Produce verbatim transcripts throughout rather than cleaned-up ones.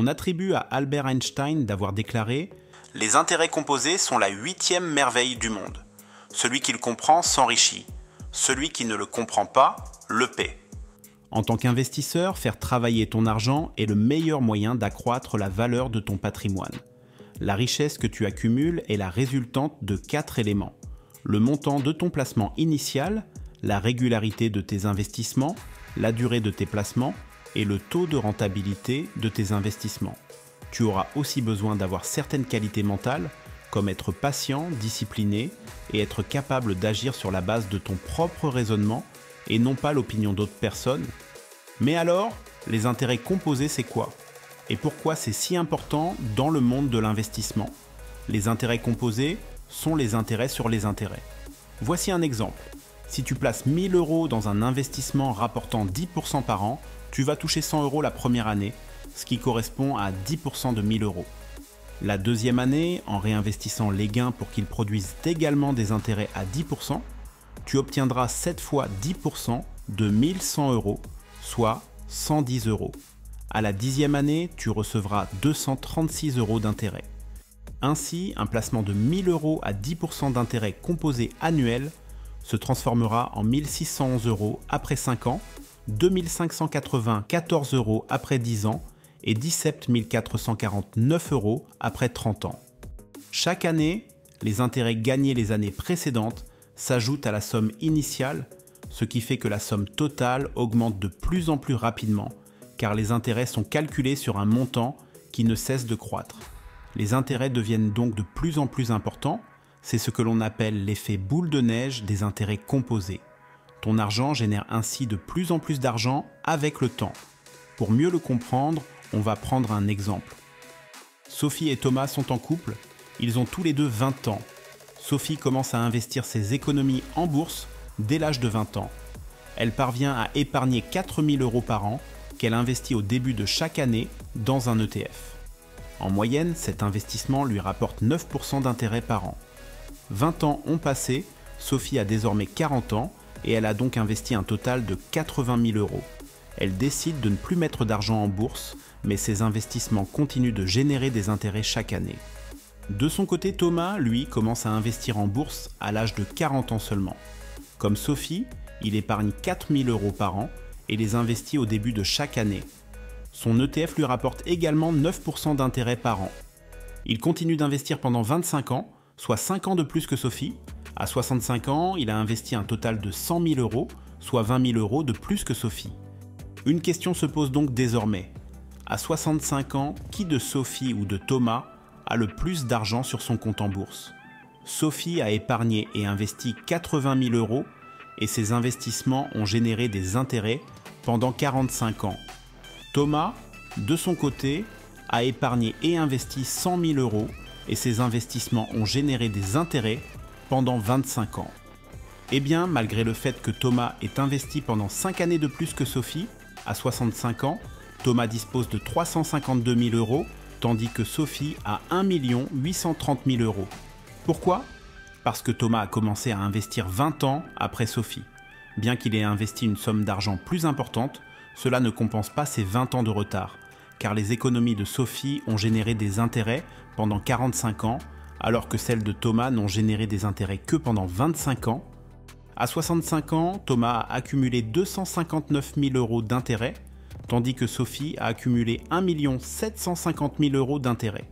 on attribue à Albert Einstein d'avoir déclaré « Les intérêts composés sont la huitième merveille du monde. Celui qui le comprend s'enrichit. Celui qui ne le comprend pas, le paie. » En tant qu'investisseur, faire travailler ton argent est le meilleur moyen d'accroître la valeur de ton patrimoine. La richesse que tu accumules est la résultante de quatre éléments. Le montant de ton placement initial, la régularité de tes investissements, la durée de tes placements et le taux de rentabilité de tes investissements. Tu auras aussi besoin d'avoir certaines qualités mentales, comme être patient, discipliné et être capable d'agir sur la base de ton propre raisonnement et non pas l'opinion d'autres personnes. Mais alors, les intérêts composés, c'est quoi? Et pourquoi c'est si important dans le monde de l'investissement? Les intérêts composés sont les intérêts sur les intérêts. Voici un exemple. Si tu places mille euros dans un investissement rapportant dix pour cent par an, tu vas toucher cent euros la première année, ce qui correspond à dix pour cent de mille euros. La deuxième année, en réinvestissant les gains pour qu'ils produisent également des intérêts à dix pour cent, tu obtiendras sept fois dix pour cent de mille cent euros, soit cent dix euros. À la dixième année, tu recevras deux cent trente-six euros d'intérêt. Ainsi, un placement de mille euros à dix pour cent d'intérêt composé annuel se transformera en mille six cent onze euros après cinq ans, deux mille cinq cent quatre-vingt-quatorze euros après dix ans et dix-sept mille quatre cent quarante-neuf euros après trente ans. Chaque année, les intérêts gagnés les années précédentes s'ajoutent à la somme initiale, ce qui fait que la somme totale augmente de plus en plus rapidement, car les intérêts sont calculés sur un montant qui ne cesse de croître. Les intérêts deviennent donc de plus en plus importants, c'est ce que l'on appelle l'effet boule de neige des intérêts composés. Ton argent génère ainsi de plus en plus d'argent avec le temps. Pour mieux le comprendre, on va prendre un exemple. Sophie et Thomas sont en couple, ils ont tous les deux vingt ans. Sophie commence à investir ses économies en bourse dès l'âge de vingt ans. Elle parvient à épargner quatre mille euros par an qu'elle investit au début de chaque année dans un E T F. En moyenne, cet investissement lui rapporte neuf pour cent d'intérêt par an. vingt ans ont passé, Sophie a désormais quarante ans et elle a donc investi un total de quatre-vingt mille euros. Elle décide de ne plus mettre d'argent en bourse, mais ses investissements continuent de générer des intérêts chaque année. De son côté, Thomas, lui, commence à investir en bourse à l'âge de quarante ans seulement. Comme Sophie, il épargne quatre mille euros par an et les investit au début de chaque année. Son E T F lui rapporte également neuf pour cent d'intérêt par an. Il continue d'investir pendant vingt-cinq ans, soit cinq ans de plus que Sophie. À soixante-cinq ans, il a investi un total de cent mille euros, soit vingt mille euros de plus que Sophie. Une question se pose donc désormais. À soixante-cinq ans, qui de Sophie ou de Thomas a le plus d'argent sur son compte en bourse? Sophie a épargné et investi quatre-vingt mille euros et ses investissements ont généré des intérêts pendant quarante-cinq ans. Thomas, de son côté, a épargné et investi cent mille euros et ses investissements ont généré des intérêts pendant vingt-cinq ans. Eh bien, malgré le fait que Thomas ait investi pendant cinq années de plus que Sophie, à soixante-cinq ans, Thomas dispose de trois cent cinquante-deux mille euros, tandis que Sophie a un million huit cent trente mille euros. Pourquoi ? Parce que Thomas a commencé à investir vingt ans après Sophie. Bien qu'il ait investi une somme d'argent plus importante, cela ne compense pas ses vingt ans de retard, car les économies de Sophie ont généré des intérêts pendant quarante-cinq ans, alors que celles de Thomas n'ont généré des intérêts que pendant vingt-cinq ans. À soixante-cinq ans, Thomas a accumulé deux cent cinquante-neuf mille euros d'intérêts, tandis que Sophie a accumulé un million sept cent cinquante mille euros d'intérêts.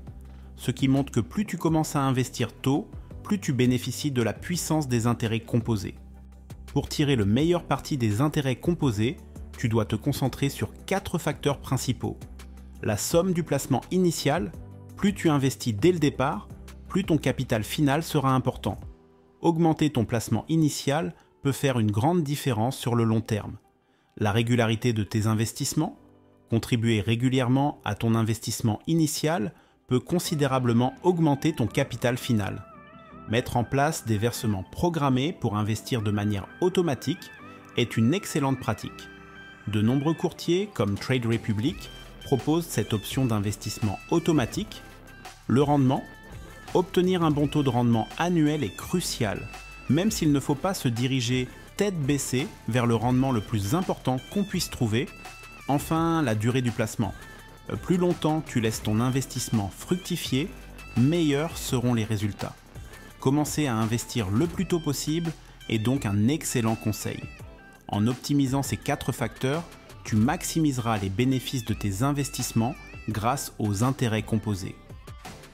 Ce qui montre que plus tu commences à investir tôt, plus tu bénéficies de la puissance des intérêts composés. Pour tirer le meilleur parti des intérêts composés, tu dois te concentrer sur quatre facteurs principaux. La somme du placement initial, plus tu investis dès le départ, plus ton capital final sera important. Augmenter ton placement initial peut faire une grande différence sur le long terme. La régularité de tes investissements, contribuer régulièrement à ton investissement initial peut considérablement augmenter ton capital final. Mettre en place des versements programmés pour investir de manière automatique est une excellente pratique. De nombreux courtiers, comme Trade Republic, proposent cette option d'investissement automatique. Le rendement. Obtenir un bon taux de rendement annuel est crucial, même s'il ne faut pas se diriger tête baissée vers le rendement le plus important qu'on puisse trouver. Enfin, la durée du placement. Plus longtemps tu laisses ton investissement fructifier, meilleurs seront les résultats. Commencez à investir le plus tôt possible est donc un excellent conseil. En optimisant ces quatre facteurs, tu maximiseras les bénéfices de tes investissements grâce aux intérêts composés.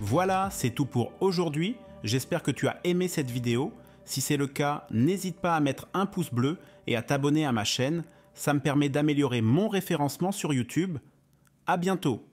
Voilà, c'est tout pour aujourd'hui. J'espère que tu as aimé cette vidéo. Si c'est le cas, n'hésite pas à mettre un pouce bleu et à t'abonner à ma chaîne. Ça me permet d'améliorer mon référencement sur YouTube. À bientôt!